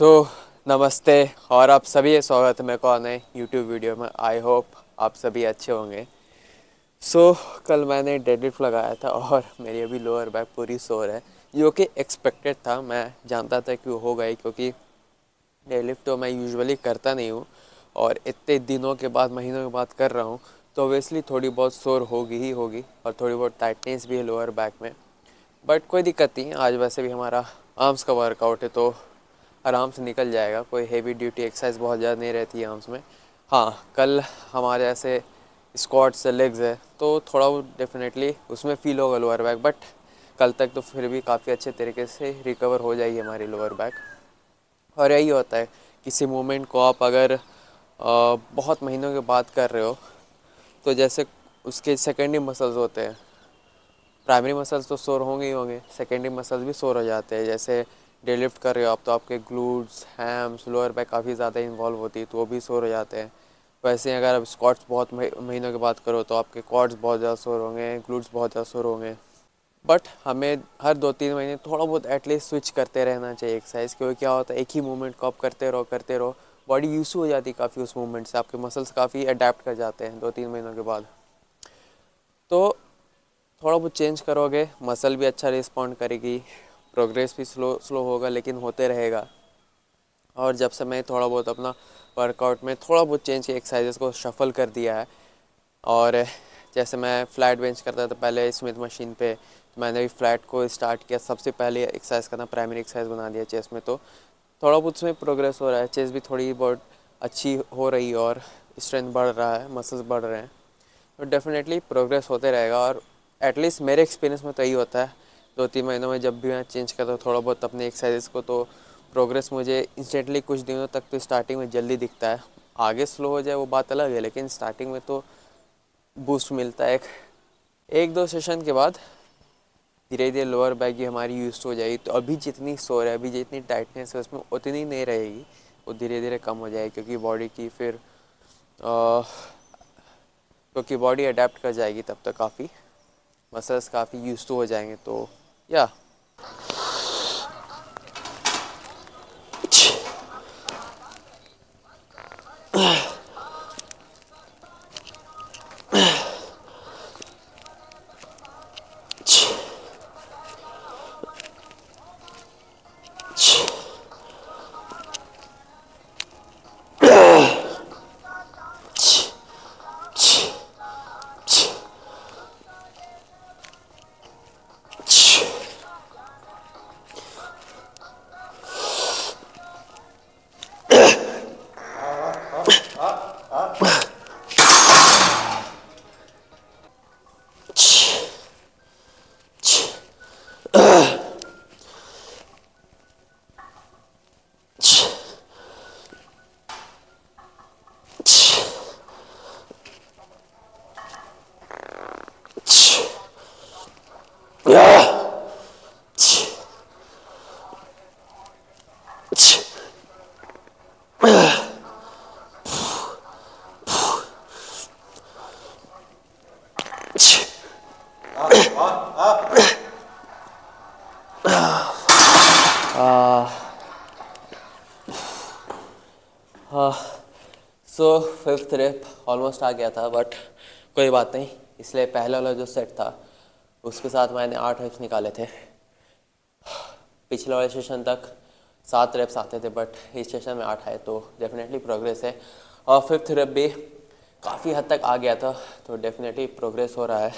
नमस्ते और आप सभी स्वागत है मेरे को नए YouTube वीडियो में। आई होप आप सभी अच्छे होंगे। कल मैंने डेडलिफ्ट लगाया था और मेरी अभी लोअर बैक पूरी सोर है, जो कि एक्सपेक्टेड था। मैं जानता था कि वो हो गई, क्योंकि डेडलिफ्ट तो मैं यूजुअली करता नहीं हूँ और इतने दिनों के बाद, महीनों के बाद कर रहा हूँ, तो ऑब्वियसली थोड़ी बहुत सोर होगी ही होगी और थोड़ी बहुत टाइटनेस भी है लोअर बैक में। बट कोई दिक्कत नहीं, आज वैसे भी हमारा आर्म्स का वर्कआउट है तो आराम से निकल जाएगा। कोई हेवी ड्यूटी एक्सरसाइज बहुत ज़्यादा नहीं रहती है आर्म्स में। हाँ, कल हमारे ऐसे स्क्वाट्स है, लेग्स है, तो थोड़ा वो डेफिनेटली उसमें फ़ील होगा लोअर बैक, बट कल तक तो फिर भी काफ़ी अच्छे तरीके से रिकवर हो जाएगी हमारी लोअर बैक। और यही होता है, किसी मूवमेंट को आप अगर बहुत महीनों के बाद कर रहे हो तो जैसे उसके सेकेंडरी मसल्स होते हैं, प्राइमरी मसल्स तो सोर होंगे ही होंगे, सेकेंडरी मसल्स भी सोर हो जाते हैं। जैसे डेडलिफ्ट कर रहे हो आप तो आपके ग्लूट्स, हैम्स, लोअर बैक काफ़ी ज़्यादा इन्वॉल्व होती है तो वो भी सोर हो जाते हैं। वैसे अगर आप स्क्वाट्स बहुत महीनों के बाद करो तो आपके क्वाड्स बहुत ज़्यादा सोर होंगे, ग्लूट्स बहुत ज़्यादा सोर होंगे। बट हमें हर 2-3 महीने थोड़ा बहुत एटलीस्ट स्विच करते रहना चाहिए एक्सरसाइज, क्योंकि क्या होता है एक ही मूवमेंट को आप करते रहो, बॉडी यूज हो जाती है काफ़ी उस मूवमेंट से, आपके मसल्स काफ़ी अडेप्ट कर जाते हैं 2-3 महीनों के बाद। तो थोड़ा बहुत चेंज करोगे, मसल भी अच्छा रिस्पॉन्ड करेगी, प्रोग्रेस भी स्लो होगा लेकिन होते रहेगा। और जब से मैं थोड़ा बहुत अपना वर्कआउट में थोड़ा बहुत चेंज की एक्सरसाइजेस को शफल कर दिया है, और जैसे मैं फ्लैट बेंच करता था पहले स्मिथ मशीन पे, तो मैंने भी फ्लैट को स्टार्ट किया, सबसे पहले एक्सरसाइज करना प्राइमरी एक्सरसाइज बना दिया चेस्ट में। तो थोड़ा बहुत उसमें प्रोग्रेस हो रहा है, चेस्ट भी थोड़ी बहुत अच्छी हो रही है और स्ट्रेंथ बढ़ रहा है, मसल्स बढ़ रहे हैं, तो डेफिनेटली प्रोग्रेस होते रहेगा। और एटलीस्ट मेरे एक्सपीरियंस में तो यही होता है, 2-3 महीनों में जब भी मैं चेंज करता हूँ थोड़ा बहुत अपने एक्सरसाइजेस को, तो प्रोग्रेस मुझे इंस्टेंटली कुछ दिनों तक तो स्टार्टिंग में जल्दी दिखता है। आगे स्लो हो जाए वो बात अलग है, लेकिन स्टार्टिंग में तो बूस्ट मिलता है। एक-दो सेशन के बाद धीरे धीरे लोअर बैक ही हमारी यूज हो जाएगी, तो अभी जितनी सोर है, अभी जितनी टाइटनेस है उसमें उतनी नहीं रहेगी, वो धीरे धीरे कम हो जाएगी, क्योंकि बॉडी की फिर क्योंकि बॉडी अडेप्ट कर जाएगी तब तक, काफ़ी मसल्स काफ़ी यूज हो जाएंगे। तो या फिफ्थ रेप ऑलमोस्ट आ गया था, बट कोई बात नहीं, इसलिए पहला वाला जो सेट था उसके साथ मैंने 8 रेप्स निकाले थे। पिछले वाले सेशन तक 7 रेप्स आते थे, बट इस सेशन में 8 आए, तो डेफिनेटली प्रोग्रेस है। और फिफ्थ रेप भी काफ़ी हद तक आ गया था, तो डेफिनेटली प्रोग्रेस हो रहा है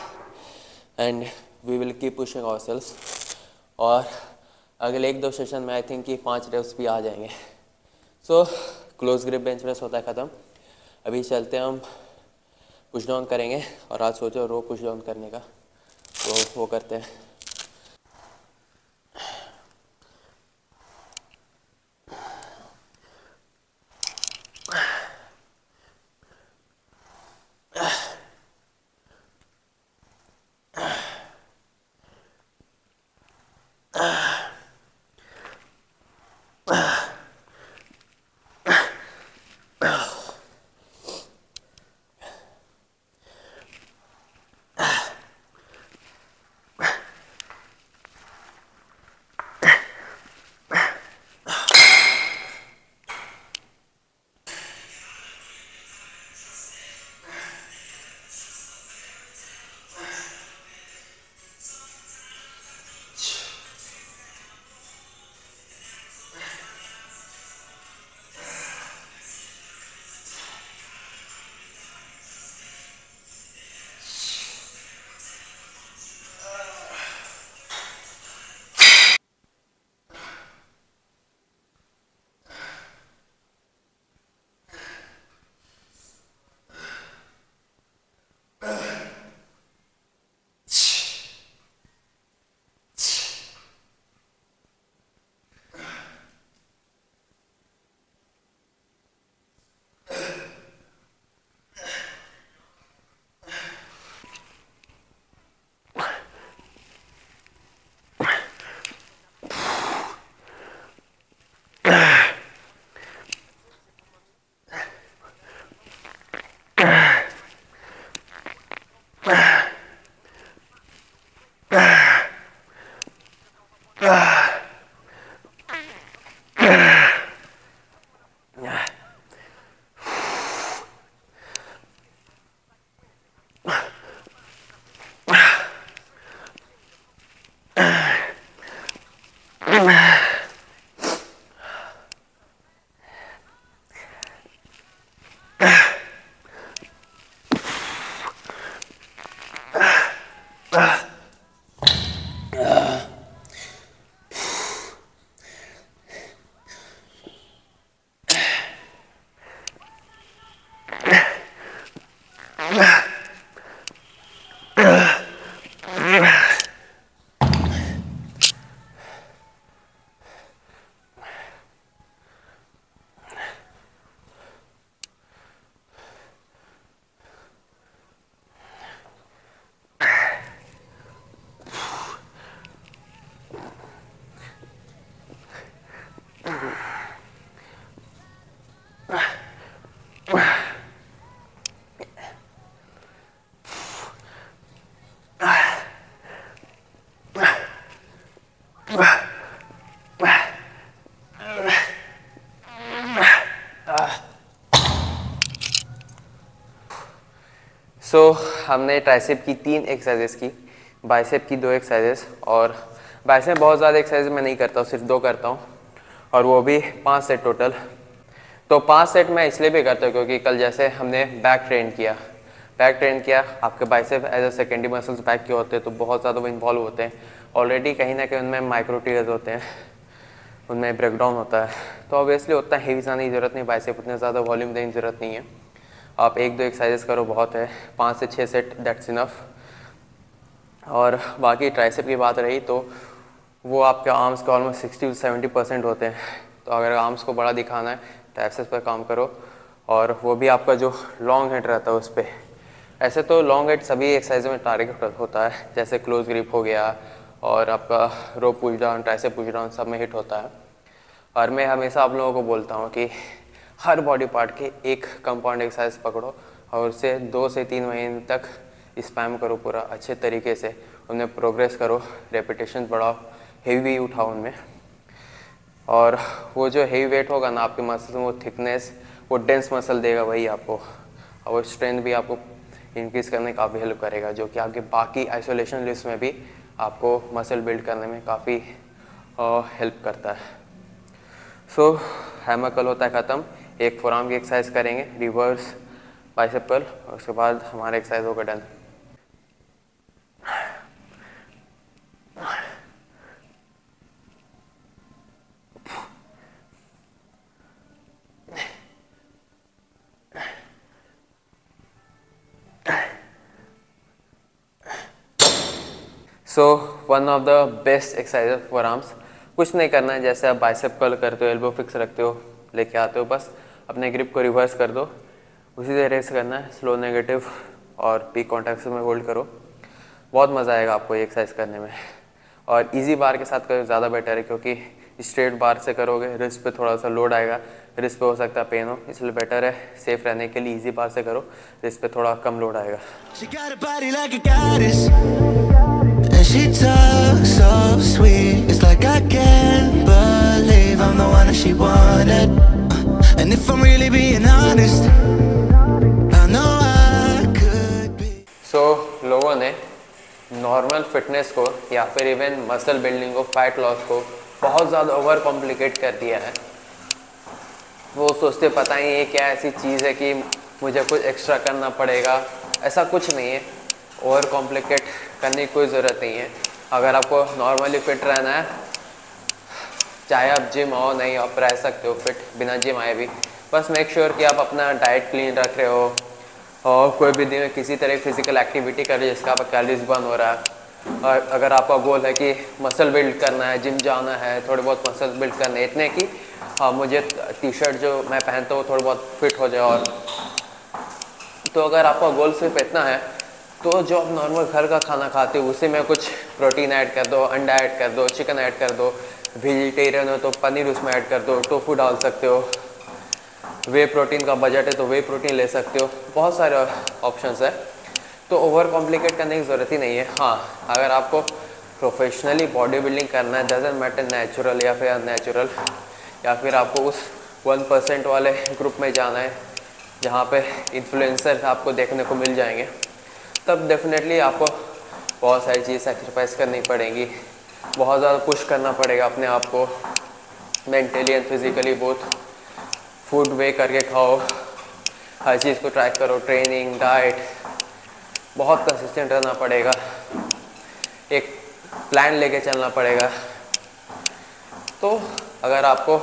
and we will keep pushing ourselves. और अगले 1-2 सेशन में आई थिंक कि 5 रेप्स भी आ जाएंगे। So close grip bench press होता है ख़त्म। अभी चलते हैं, हम पुश डाउन करेंगे और आज सोचो रो पुश डाउन करने का, तो वो करते हैं। सो हमने ट्राइसेप की 3 एक्सरसाइजेस की, बाइसेप की 2 एक्सरसाइजेस, और बाइसेप बहुत ज़्यादा एक्सरसाइज मैं नहीं करता हूँ, सिर्फ 2 करता हूँ, और वो भी 5 सेट टोटल। तो 5 सेट मैं इसलिए भी करता हूँ क्योंकि कल जैसे हमने बैक ट्रेन किया, आपके bicep as a secondary muscles back के होते हैं तो बहुत ज़्यादा वो इन्वॉल्व होते हैं ऑलरेडी, कहीं ना कहीं उनमें माइक्रोटीयर्स होते हैं, उनमें ब्रेकडाउन होता है। तो ऑब्वियसली उतना हेवी जाने की ज़रूरत नहीं, बाइसेप उतना ज़्यादा वॉल्यूम देने की ज़रूरत नहीं है, आप 1-2 एक्सरसाइजेस करो बहुत है, 5 से 6 सेट दैट्स इनफ। और बाकी ट्राइसेप की बात रही तो वो आपके आर्म्स के ऑलमोस्ट 60 से 70% होते हैं, तो अगर आर्म्स को बड़ा दिखाना है ट्राइसेप्स पर काम करो, और वो भी आपका जो लॉन्ग हेड रहता है उस पर। ऐसे तो लॉन्ग हेड सभी एक्सरसाइज में टारगेट होता है, जैसे क्लोज ग्रिप हो गया और आपका row push down, tricep push down, सब में हिट होता है। और मैं हमेशा आप लोगों को बोलता हूँ कि हर बॉडी पार्ट के एक कंपाउंड एक्सरसाइज पकड़ो और उसे 2 से 3 महीने तक स्पैम करो पूरा अच्छे तरीके से, उनमें प्रोग्रेस करो, रेपिटेशन बढ़ाओ, हेवी उठाओ उनमें, और वो जो हेवी वेट होगा ना आपके मसल्स में, वो थिकनेस, वो डेंस मसल देगा वही आपको, और वो स्ट्रेंथ भी आपको इंक्रीज़ करने में काफ़ी हेल्प करेगा, जो कि आपके बाकी आइसोलेशन लिस्ट में भी आपको मसल बिल्ड करने में काफ़ी हेल्प करता है। सो हैमर कर्ल होता है ख़त्म, एक फोरआर्म की एक्सरसाइज करेंगे, रिवर्स बाइसेप कर्ल, और उसके बाद हमारा एक्सरसाइज होगा done. So one of the best exercise for arms, कुछ नहीं करना है, जैसे आप बाइसेप कर्ल करते हो, एल्बो फिक्स रखते हो, लेके आते हो, बस अपने ग्रिप को रिवर्स कर दो, उसी तरह से करना है, स्लो नेगेटिव और पीक कॉन्टैक्ट्स में होल्ड करो, बहुत मज़ा आएगा आपको ये एक्सरसाइज करने में। और इजी बार के साथ करो ज़्यादा बेटर है, क्योंकि स्ट्रेट बार से करोगे रिस्ट पे थोड़ा सा लोड आएगा, रिस्ट पे हो सकता है पेन हो, इसलिए बेटर है सेफ रहने के लिए इजी बार से करो, रिस्ट पे थोड़ा कम लोड आएगा। सो लोगों ने नॉर्मल फिटनेस को या फिर इवन मसल बिल्डिंग को, फैट लॉस को बहुत ज़्यादा ओवर कॉम्प्लिकेट कर दिया है। वो सोचते पता ही ये क्या ऐसी चीज़ है कि मुझे कुछ एक्स्ट्रा करना पड़ेगा, ऐसा कुछ नहीं है, ओवर कॉम्प्लिकेट करने की कोई ज़रूरत नहीं है। अगर आपको नॉर्मली फिट रहना है, चाहे आप जिम आओ नहीं, आप रह सकते हो फिट बिना जिम आए भी, बस मेक श्योर कि आप अपना डाइट क्लीन रख रहे हो, और कोई भी दिन में किसी तरह फिजिकल एक्टिविटी कर रही है जिसका आपका कैलोरीज बर्न हो रहा है। और अगर आपका गोल है कि मसल बिल्ड करना है, जिम जाना है, थोड़े बहुत मसल बिल्ड करना है, इतने कि मुझे T-शर्ट जो मैं पहनता हूँ थोड़ा बहुत फिट हो जाए, और तो अगर आपका गोल सिर्फ इतना है तो जो आप नॉर्मल घर का खाना खाते हो उसी में कुछ प्रोटीन ऐड कर दो, अंडा ऐड कर दो, चिकन ऐड कर दो, वेजिटेरियन हो तो पनीर उसमें ऐड कर दो, टोफू डाल सकते हो, वे प्रोटीन का बजट है तो वे प्रोटीन ले सकते हो, बहुत सारे ऑप्शंस है, तो ओवर कॉम्प्लिकेट करने की ज़रूरत ही नहीं है। हाँ, अगर आपको प्रोफेशनली बॉडी बिल्डिंग करना है, डजेंट मैटर नेचुरल या फिर अननेचुरल, या फिर आपको उस 1% वाले ग्रुप में जाना है जहाँ पे इन्फ्लुएंसर आपको देखने को मिल जाएंगे, तब डेफिनेटली आपको बहुत सारी चीज़ सेक्रीफाइस करनी पड़ेंगी, बहुत ज़्यादा पुश करना पड़ेगा अपने आप को mentally and physically both, food weigh करके खाओ, हर चीज़ को ट्राई करो, ट्रेनिंग, डाइट, बहुत कंसिस्टेंट रहना पड़ेगा, एक प्लान लेके चलना पड़ेगा। तो अगर आपको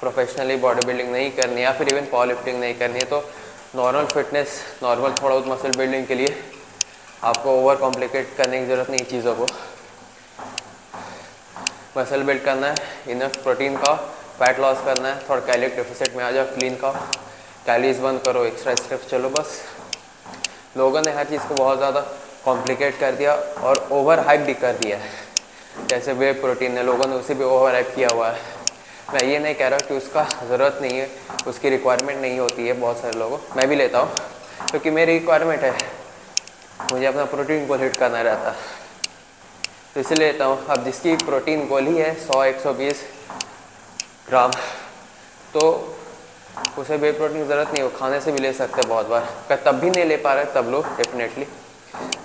प्रोफेशनली बॉडी बिल्डिंग नहीं करनी है या फिर इवन पावर लिफ्टिंग नहीं करनी है, तो नॉर्मल फिटनेस, नॉर्मल थोड़ा बहुत मसल बिल्डिंग के लिए आपको ओवर कॉम्प्लिकेट करने की ज़रूरत नहीं चीज़ों को। मसल बिल्ड करना है, इनफ प्रोटीन खाओ, फैट लॉस करना है, थोड़ा कैलोरी डेफिसिट में आ जाओ, क्लीन का कैलोरीज बर्न करो, एक्स्ट्रा स्टेप्स चलो, बस। लोगों ने हर चीज़ को बहुत ज़्यादा कॉम्प्लिकेट कर दिया और ओवर हाइप भी कर दिया है, जैसे वे प्रोटीन है, लोगों ने उसे भी ओवर हाइप किया हुआ है। मैं ये नहीं कह रहा कि उसका ज़रूरत नहीं है, उसकी रिक्वायरमेंट नहीं होती है बहुत सारे लोगों, मैं भी लेता हूँ क्योंकि मेरी रिक्वायरमेंट है, मुझे अपना प्रोटीन गोल हिट करना रहता है तो इसलिए लेता हूँ। अब जिसकी प्रोटीन गोल ही है 100-120 ग्राम, तो उसे वे प्रोटीन की ज़रूरत नहीं, वो खाने से भी ले सकते बहुत बार। अगर तब भी नहीं ले पा रहे तब लोग डेफिनेटली,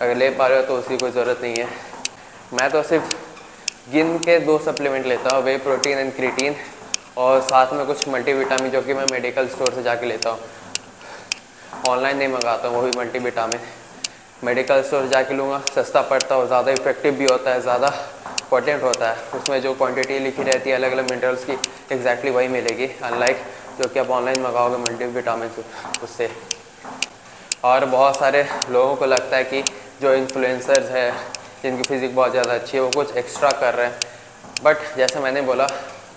अगर ले पा रहे हो तो उसकी कोई ज़रूरत नहीं है। मैं तो सिर्फ गिन के 2 सप्लीमेंट लेता हूँ, वे प्रोटीन एंड क्रिएटिन, और साथ में कुछ मल्टीविटामिन जो कि मैं मेडिकल स्टोर से जाके लेता हूँ, ऑनलाइन नहीं मंगाता हूँ। वो भी मल्टीविटामिन मेडिकल स्टोर से जाके लूँगा, सस्ता पड़ता है, ज़्यादा इफेक्टिव भी होता है, ज़्यादा पोटेंट होता है। उसमें जो क्वांटिटी लिखी रहती है अलग अलग मिनरल्स की एग्जैक्टली वही मिलेगी, अनलाइक जो कि आप ऑनलाइन मंगाओगे मल्टीविटामिन उससे। और बहुत सारे लोगों को लगता है कि जो इन्फ्लुएंसर्स है जिनकी फिजिक बहुत ज़्यादा अच्छी है वो कुछ एक्स्ट्रा कर रहे हैं, बट जैसे मैंने बोला,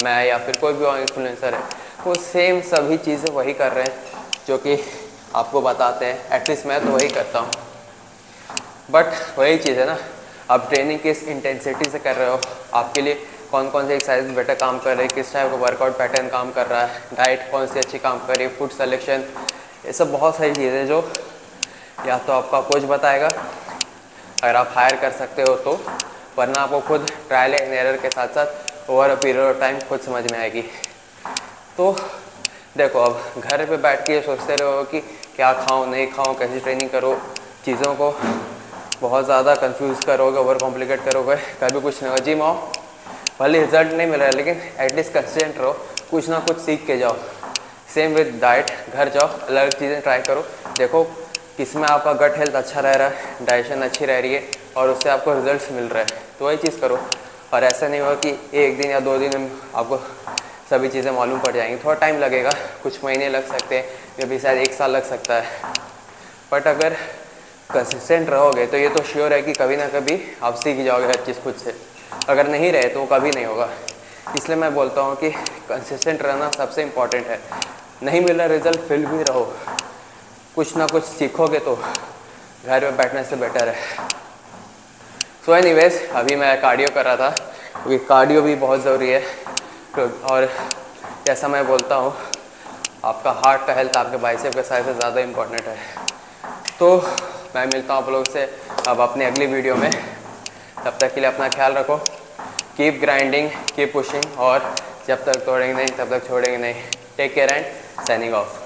मैं या फिर कोई भी और इन्फ्लुएंसर है, वो सेम सभी चीज़ें वही कर रहे हैं जो कि आपको बताते हैं। एटलीस्ट मैं तो वही करता हूँ, बट वही चीज़ है ना, आप ट्रेनिंग किस इंटेंसिटी से कर रहे हो, आपके लिए कौन कौन से एक्सरसाइज बेटर काम कर रहे हैं, किस टाइप का वर्कआउट पैटर्न काम कर रहा है, डाइट कौन सी अच्छी काम कर रही है, फूड सिलेक्शन, ये सब बहुत सारी चीज़ें जो या तो आपका कोच बताएगा अगर आप हायर कर सकते हो तो, वरना आपको खुद ट्रायल एंड एरर के साथ साथ over a period of time खुद समझ में आएगी। तो देखो, अब घर पे बैठ के सोचते रहो कि क्या खाओ नहीं खाओ, कैसी ट्रेनिंग करो, चीज़ों को बहुत ज़्यादा कंफ्यूज करोगे, ओवर कॉम्प्लिकेट करोगे, कभी कुछ नहीं हो। जिम आओ, भले रिजल्ट नहीं मिल रहा है लेकिन एटलीस्ट कंसिस्टेंट रहो, कुछ ना कुछ सीख के जाओ। सेम विद डाइट, घर जाओ, अलग चीज़ें ट्राई करो, देखो किसमें आपका गट हेल्थ अच्छा रह रहा है, डाइजेशन अच्छी रह रही है और उससे आपको रिजल्ट्स मिल रहा है, तो वही चीज़ करो। और ऐसा नहीं हुआ कि एक दिन या 2 दिन आपको सभी चीज़ें मालूम पड़ जाएंगी, थोड़ा टाइम लगेगा, कुछ महीने लग सकते हैं, या भी शायद 1 साल लग सकता है, बट अगर कंसिस्टेंट रहोगे तो ये तो श्योर है कि कभी ना कभी आप सीख जाओगे हर चीज़ खुद से। अगर नहीं रहे तो कभी नहीं होगा। इसलिए मैं बोलता हूँ कि कंसिस्टेंट रहना सबसे इम्पॉर्टेंट है। नहीं मिला रिजल्ट फिर भी रहो, कुछ ना कुछ सीखोगे तो घर में बैठने से बेटर है। सो एनीवेज, अभी मैं कार्डियो कर रहा था क्योंकि कार्डियो भी बहुत ज़रूरी है। और जैसा मैं बोलता हूँ, आपका हार्ट का हेल्थ आपके बाइसेप के साइज से ज़्यादा इम्पोर्टेंट है। तो मैं मिलता हूँ आप लोगों से अब अपने अगली वीडियो में। तब तक के लिए अपना ख्याल रखो, कीप ग्राइंडिंग, कीप पुशिंग, और जब तक तोड़ेंगे नहीं तब तक छोड़ेंगे नहीं। Take care and signing of.